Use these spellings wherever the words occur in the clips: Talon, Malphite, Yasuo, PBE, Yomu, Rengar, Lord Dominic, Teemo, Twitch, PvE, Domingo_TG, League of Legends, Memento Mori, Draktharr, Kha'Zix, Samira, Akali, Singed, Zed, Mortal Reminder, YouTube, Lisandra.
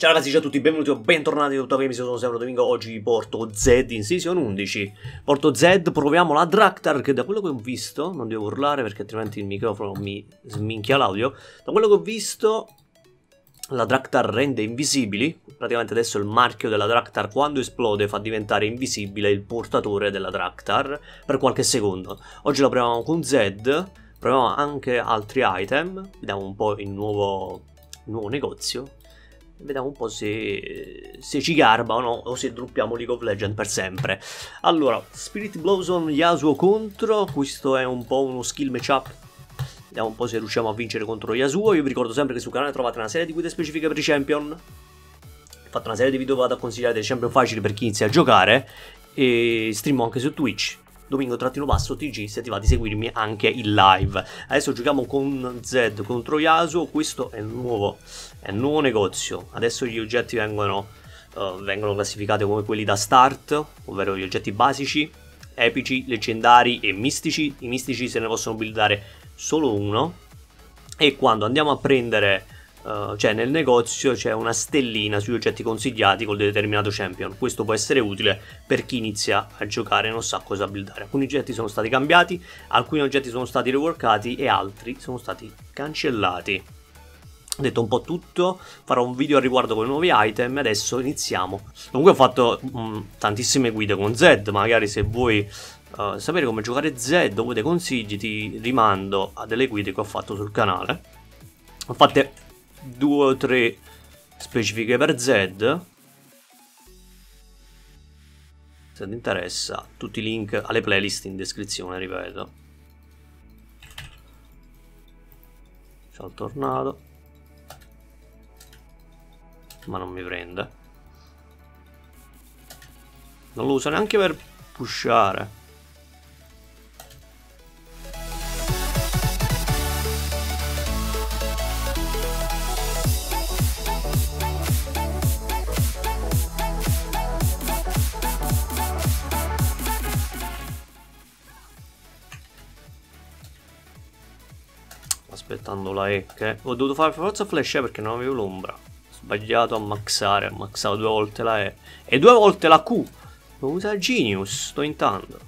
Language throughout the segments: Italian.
Ciao ragazzi, ciao a tutti, benvenuti o bentornati da tutto Games, io sono sempre Domingo, oggi vi porto Zed in Season 11. Porto Zed, proviamo la Draktharr, che da quello che ho visto, non devo urlare perché altrimenti il microfono mi sminchia l'audio, da quello che ho visto la Draktharr rende invisibili, praticamente adesso il marchio della Draktharr quando esplode fa diventare invisibile il portatore della Draktharr per qualche secondo. Oggi la proviamo con Zed, proviamo anche altri item, vediamo un po' il nuovo negozio. Vediamo un po' se ci garba o no, o se droppiamo League of Legends per sempre. Allora, Spirit Blossom Yasuo contro, questo è un po' uno skill matchup. Vediamo un po' se riusciamo a vincere contro Yasuo. Io vi ricordo sempre che sul canale trovate una serie di guide specifiche per i champion. Ho fatto una serie di video dove vado a consigliare dei champion facili per chi inizia a giocare. E streamo anche su Twitch, Domingo_TG, se ti va di seguirmi anche in live. Adesso giochiamo con Zed contro Yasuo, questo è il nuovo negozio. Adesso gli oggetti vengono classificati come quelli da start, ovvero gli oggetti basici, epici, leggendari e mistici. I mistici se ne possono buildare solo uno, e quando andiamo a prendere, cioè nel negozio c'è una stellina sugli oggetti consigliati col determinato champion. Questo può essere utile per chi inizia a giocare e non sa cosa buildare. Alcuni oggetti sono stati cambiati, alcuni oggetti sono stati reworkati e altri sono stati cancellati. Ho detto un po' tutto, farò un video al riguardo con i nuovi item. Adesso iniziamo. Comunque ho fatto tantissime guide con Zed, magari se vuoi sapere come giocare Zed o dei consigli ti rimando a delle guide che ho fatto sul canale. Ho fatte 2 o 3 specifiche per Zed. Se ti interessa, tutti i link alle playlist in descrizione, ripeto. C'ho il tornado, ma non mi prende. Non lo uso neanche per pushare. Aspettando la E, che ho dovuto fare forza flash perché non avevo l'ombra. Sbagliato a maxare, ho maxato 2 volte la E e 2 volte la Q. Lo usa Genius, sto intando,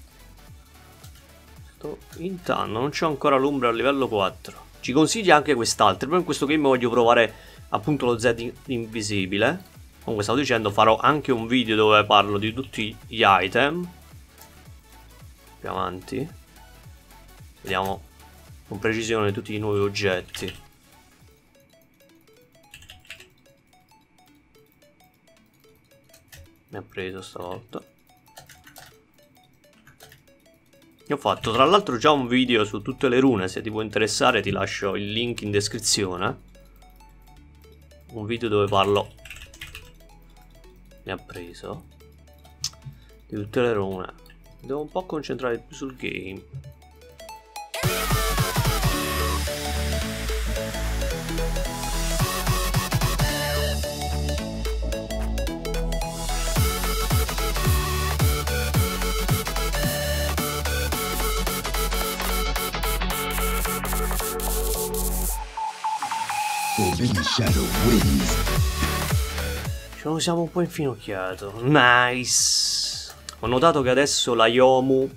non c'ho ancora l'ombra al livello 4. Ci consiglia anche quest'altro, però in questo game voglio provare appunto lo Z invisibile. Comunque stavo dicendo, farò anche un video dove parlo di tutti gli item. Più avanti vediamo con precisione tutti i nuovi oggetti. Mi ha preso stavolta. Io ho fatto tra l'altro già un video su tutte le rune, se ti può interessare ti lascio il link in descrizione. Un video dove parlo, mi ha preso, di tutte le rune. Devo un po' concentrare più sul game. Ce lo siamo un po' infinocchiato. Nice. Ho notato che adesso la Yomu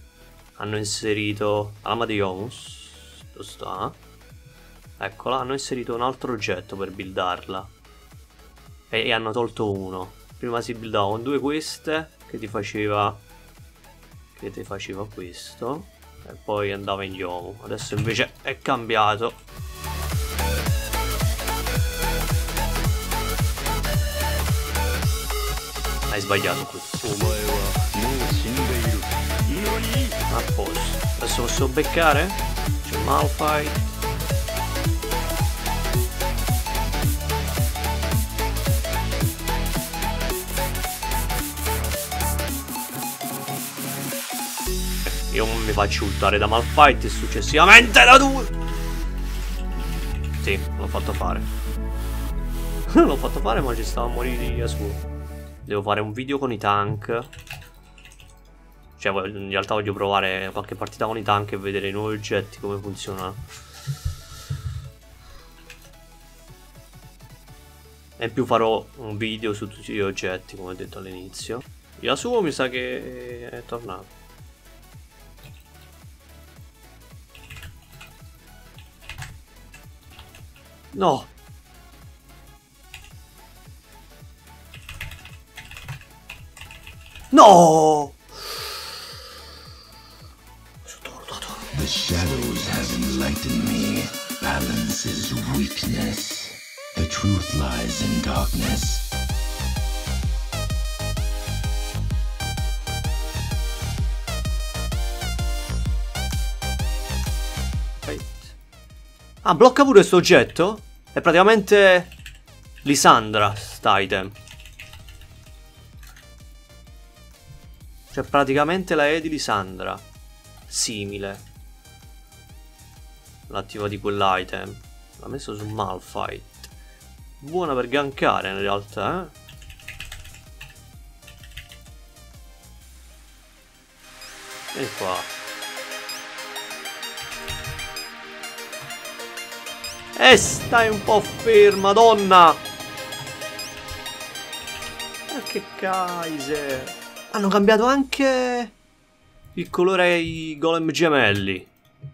hanno inserito l'ama di Yomus. Dove sta? Eccola, hanno inserito un altro oggetto per buildarla e hanno tolto uno. Prima si buildava con 2 queste che ti faceva questo e poi andava in Yomu. Adesso invece è cambiato. Hai sbagliato questo. A posto. Adesso posso beccare? C'è Malphite. Io mi faccio ultare da Malphite e successivamente da 2. Sì, l'ho fatto fare. L'ho fatto fare, ma ci stava a morire di Yasuo. Devo fare un video con i tank. Cioè in realtà voglio provare qualche partita con i tank e vedere i nuovi oggetti come funzionano. e in più farò un video su tutti gli oggetti come ho detto all'inizio. Yasuo mi sa che è tornato. No! No! Sono tornato. The shadows have enlightened me. Balance is weakness. The truth lies in darkness. Ah, blocca pure questo oggetto? È praticamente Lisandra, sta item. Cioè praticamente la E di Lisandra. Simile. L'attiva di quell'item. L'ha messo su Malphite. Buona per gankare in realtà, eh? Vieni qua. E stai un po' ferma, donna! Ma che Kaiser! Hanno cambiato anche il colore ai golem gemelli.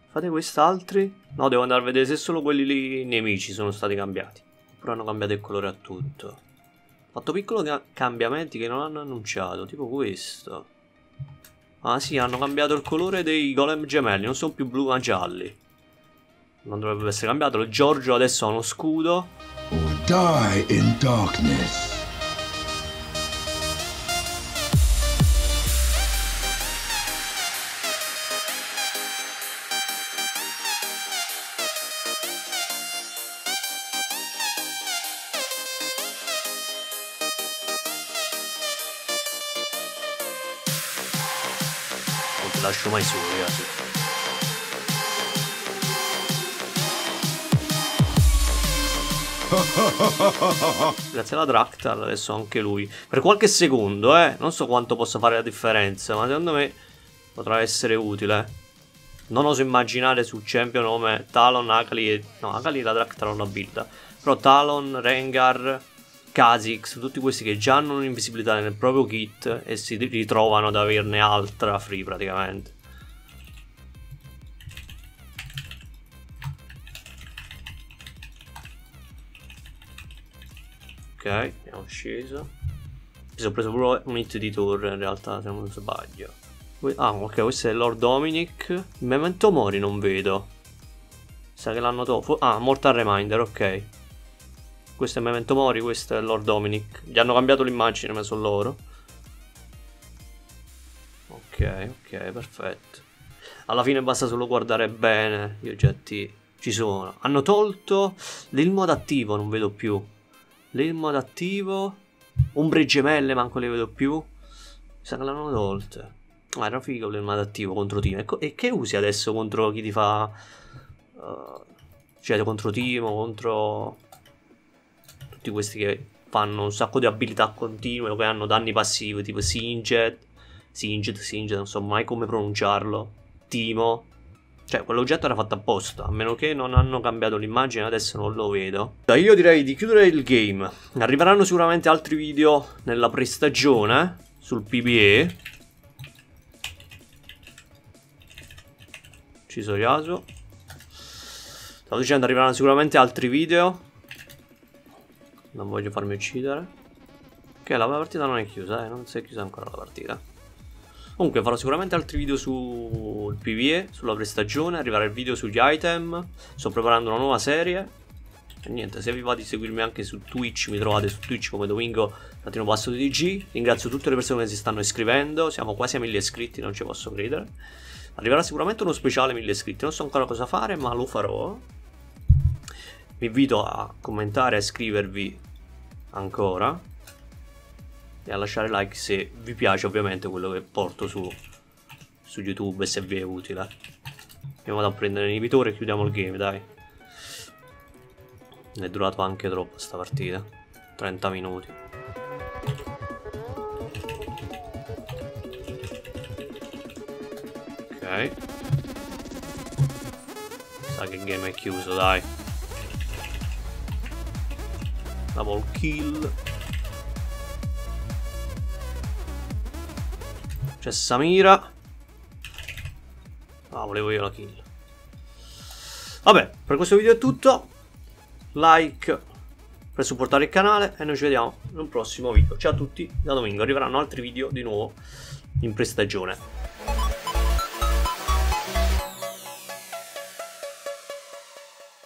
Fate quest'altri? No, devo andare a vedere se solo quelli lì nemici sono stati cambiati. Però hanno cambiato il colore a tutto. Ho fatto piccoli cambiamenti che non hanno annunciato, tipo questo. Ah sì, hanno cambiato il colore dei golem gemelli, non sono più blu ma gialli. Non dovrebbe essere cambiato. Giorgio adesso ha uno scudo. Or die in darkness. Non ti lascio mai solo, ragazzi. Grazie alla Draktharr adesso anche lui. Per qualche secondo, non so quanto possa fare la differenza, ma secondo me potrà essere utile. Non oso immaginare su champion nome Talon, Akali e... No, Akali la Draktharr non builda. Però Talon, Rengar, Kha'Zix, tutti questi che già hanno un'invisibilità nel proprio kit e si ritrovano ad averne altra free praticamente. Ok, abbiamo sceso. Mi sono preso pure un hit di torre in realtà, se non sbaglio. Ah, ok, questo è Lord Dominic. Memento Mori non vedo. Sa che l'hanno tolto. Ah, Mortal Reminder, ok. Questo è Memento Mori, questo è Lord Dominic. Gli hanno cambiato l'immagine, ma sono loro. Ok, ok, perfetto. Alla fine basta solo guardare bene gli oggetti. Ci sono. Hanno tolto il modo attivo, non vedo più. L'elmo adattivo. Ombre gemelle, manco le vedo più. Mi sa che l'hanno tolte. Ma era figo l'elmo adattivo contro Teemo. E che usi adesso contro chi ti fa. Cioè contro Teemo, contro. Tutti questi che fanno un sacco di abilità continue o che hanno danni passivi tipo Singed. Singed, non so mai come pronunciarlo. Teemo. Cioè, quell'oggetto era fatto apposta, a meno che non hanno cambiato l'immagine, adesso non lo vedo. Io direi di chiudere il game. Arriveranno sicuramente altri video nella prestagione, sul PBE. Ucciso Yasuo. Stavo dicendo, arriveranno sicuramente altri video. Non voglio farmi uccidere. Ok, la partita non è chiusa, non si è chiusa ancora la partita. Comunque farò sicuramente altri video sul PvE, sulla prestagione, arriverà il video sugli item, sto preparando una nuova serie. E niente, se vi va di seguirmi anche su Twitch, mi trovate su Twitch come Domingo_TG. Ringrazio tutte le persone che si stanno iscrivendo, siamo quasi a 1000 iscritti, non ci posso credere. Arriverà sicuramente uno speciale 1000 iscritti, non so ancora cosa fare, ma lo farò. Vi invito a commentare, a iscrivervi ancora. E a lasciare like se vi piace ovviamente quello che porto su YouTube e se vi è utile. Andiamo a prendere l'inibitore e chiudiamo il game, dai. È durato anche troppo sta partita, 30 minuti. Ok. Sa che il game è chiuso, dai. double kill. C'è Samira. Ah, volevo io la kill. Vabbè, per questo video è tutto. Like per supportare il canale e noi ci vediamo in un prossimo video. Ciao a tutti, da Domingo, arriveranno altri video di nuovo in prestagione.